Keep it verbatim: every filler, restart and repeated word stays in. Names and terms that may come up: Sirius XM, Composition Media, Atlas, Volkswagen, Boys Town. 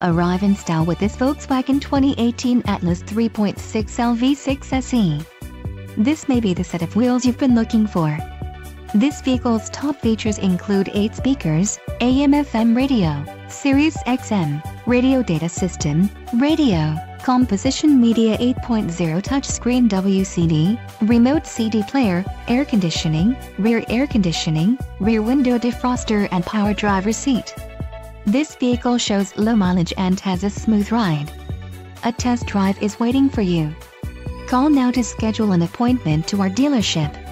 Arrive in style with this Volkswagen twenty eighteen Atlas three point six liter V six S E. This may be the set of wheels you've been looking for. This vehicle's top features include eight speakers, A M F M radio, Sirius X M, radio data system, radio, Composition Media eight point oh touchscreen W C D, remote C D player, air conditioning, rear air conditioning, rear window defroster and power driver's seat. This vehicle shows low mileage and has a smooth ride. A test drive is waiting for you. Call now to schedule an appointment to our dealership.